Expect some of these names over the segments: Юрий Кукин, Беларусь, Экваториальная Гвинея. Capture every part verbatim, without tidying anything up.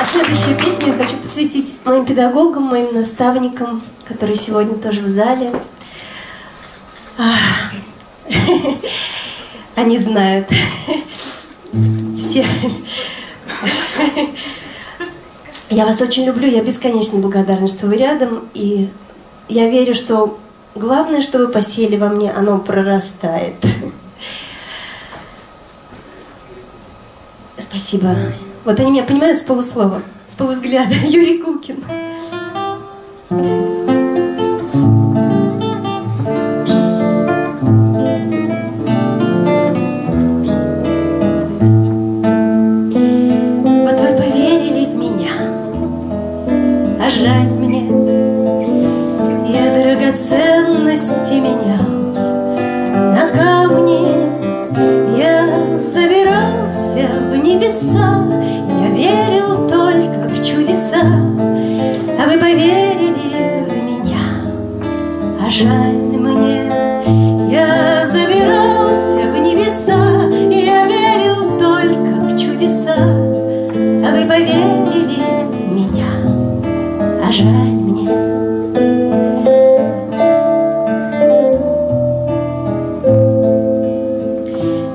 А следующую песню я хочу посвятить моим педагогам, моим наставникам, которые сегодня тоже в зале. Они знают. Все. Я вас очень люблю, я бесконечно благодарна, что вы рядом. И я верю, что главное, что вы посеяли во мне, оно прорастает. Спасибо. Вот они меня понимают с полуслова, с полувзгляда. Юрий Кукин. Вот вы поверили в меня, а жаль мне, я драгоценности менял на камни, я забирался в небеса. А вы поверили в меня, а жаль мне, я забирался в небеса, я верил только в чудеса. А вы поверили в меня, а жаль мне.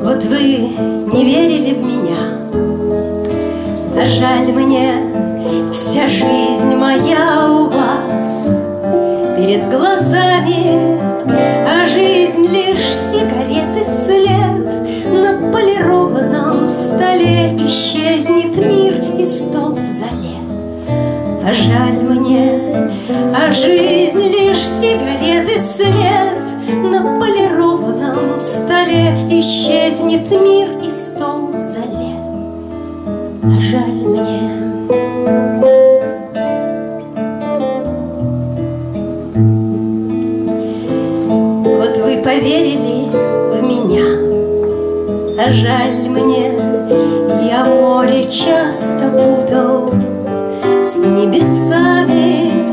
Вот вы не верили в меня, а жаль мне. Вся жизнь моя у вас перед глазами, а жизнь лишь сигареты след на полированном столе. Исчезнет мир и стол в зале, а жаль мне, а жизнь лишь сигареты след на полированном столе. Исчезнет мир и стол в зале, а жаль мне. Вот вы поверили в меня, а жаль мне, я море часто путал с небесами.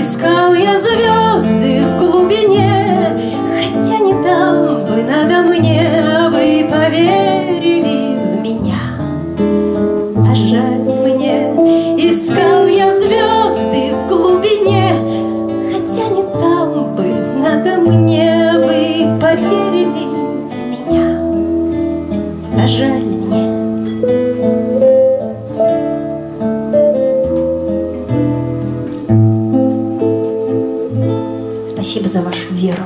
Искал я звезды в глубине, хотя не там вы надо мне. А вы поверили в меня, а жаль мне. Искал я звезды в глубине, хотя не там бы надо мне. Вы поверили в меня, а жаль мне. Спасибо за вашу веру.